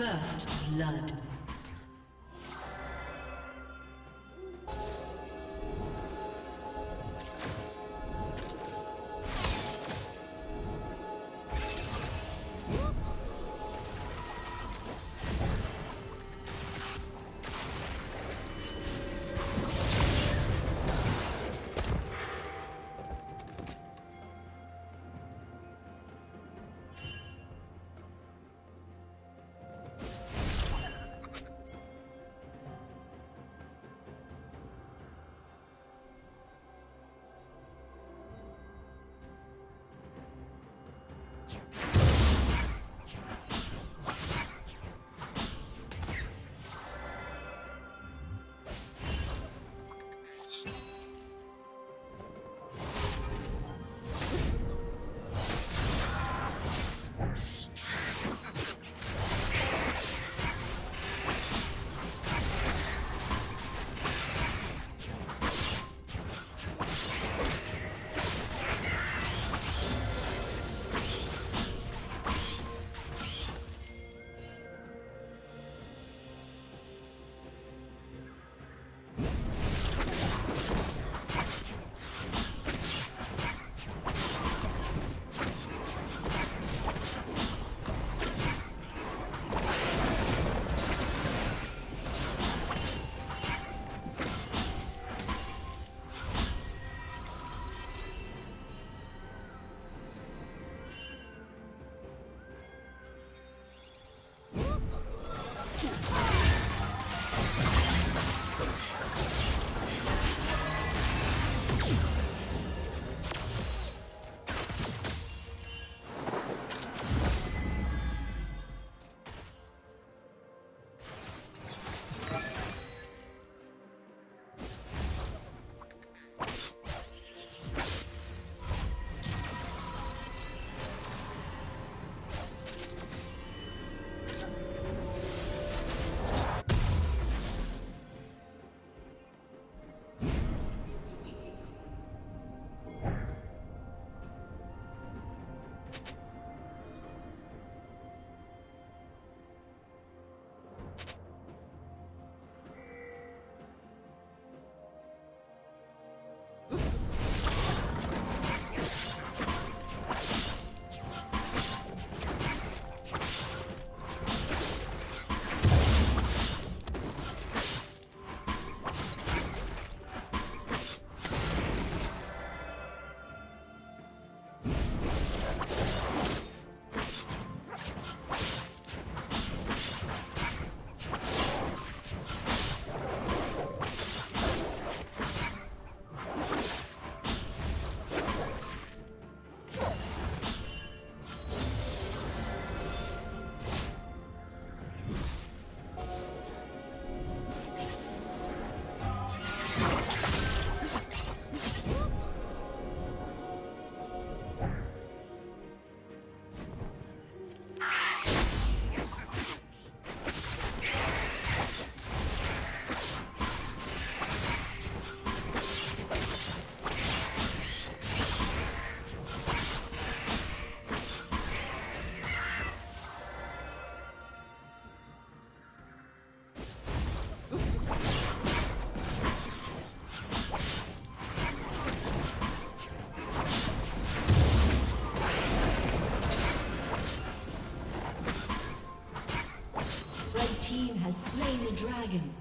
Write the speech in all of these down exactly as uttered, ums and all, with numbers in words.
First blood. Slay the dragon.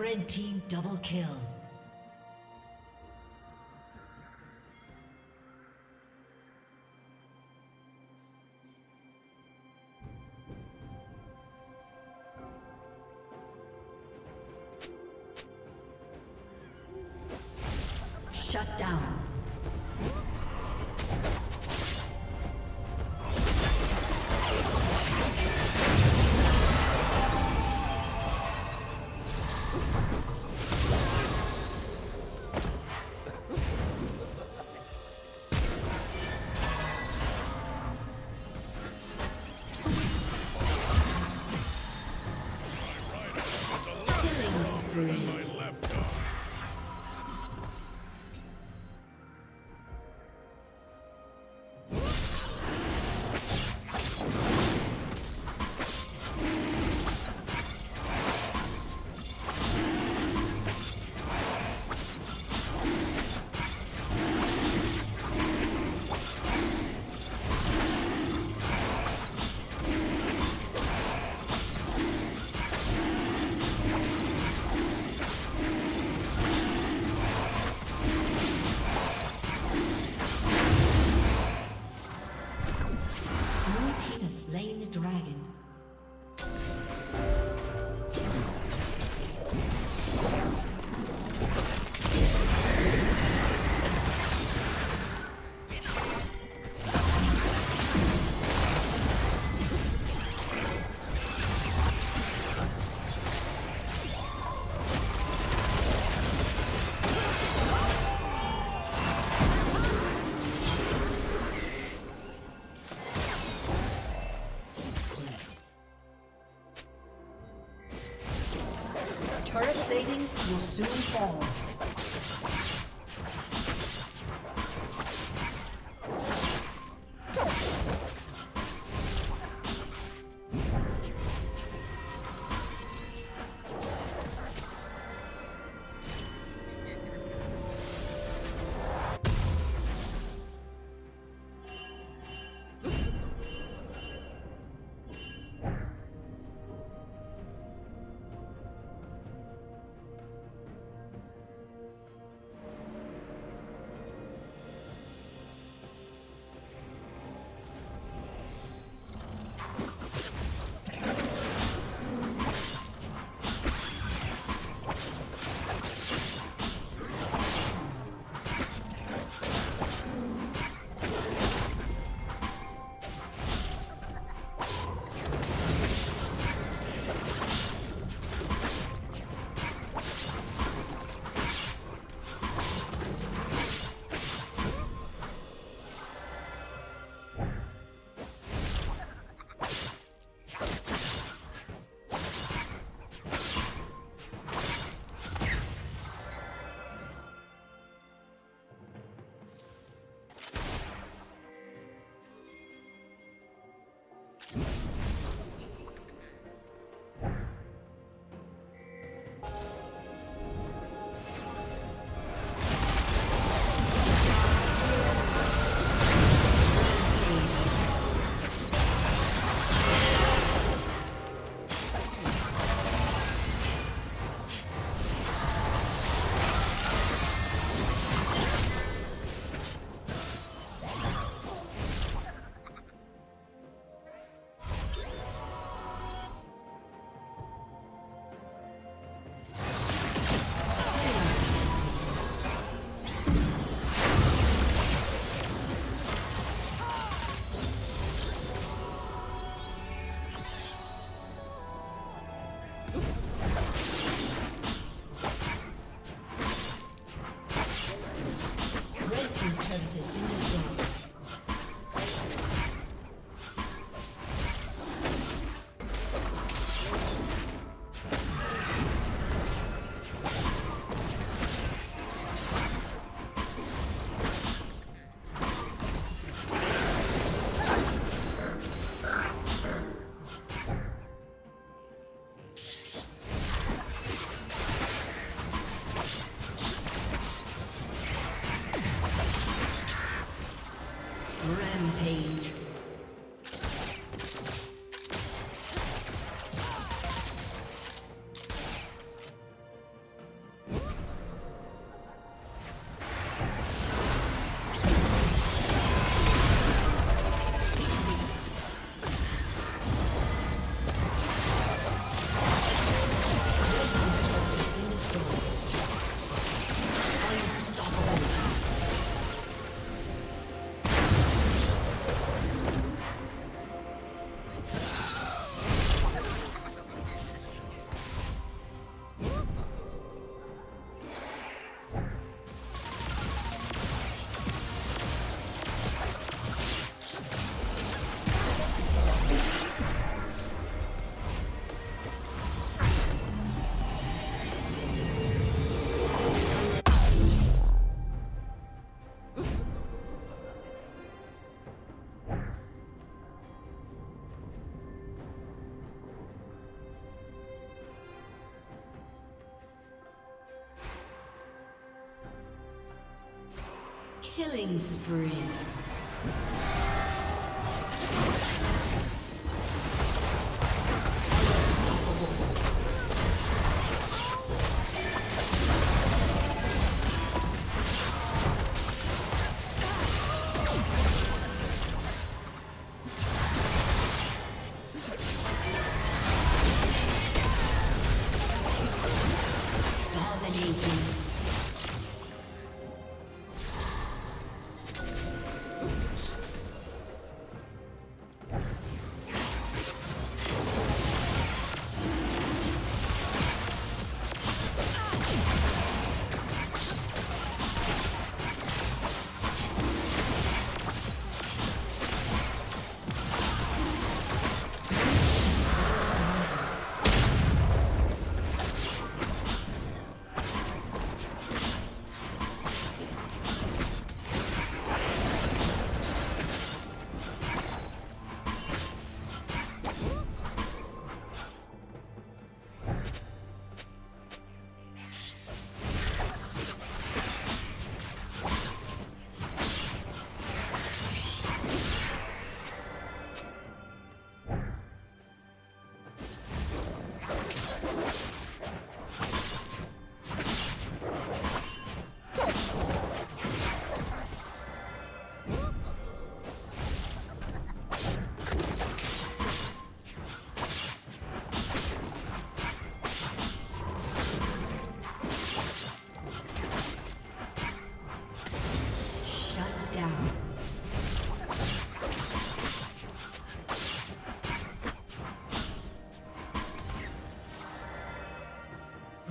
Red team double kill. Shut down. Turret plating will soon fall. Killing spree.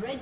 Red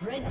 Red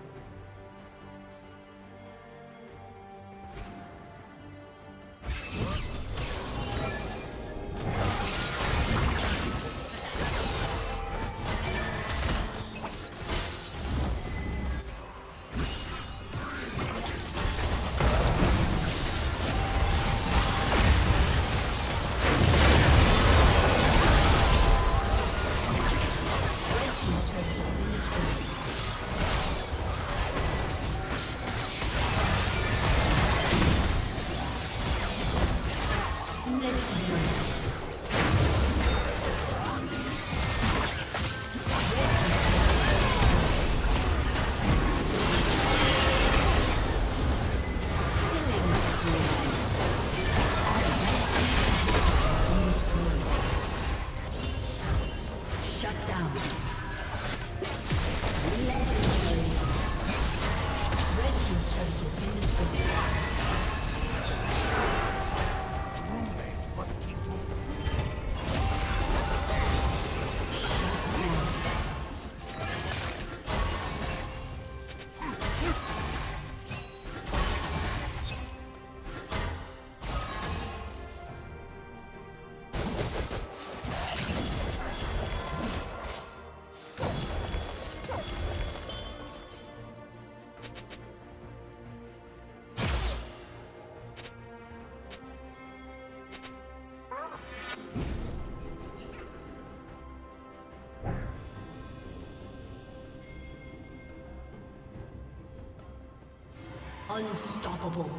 Unstoppable.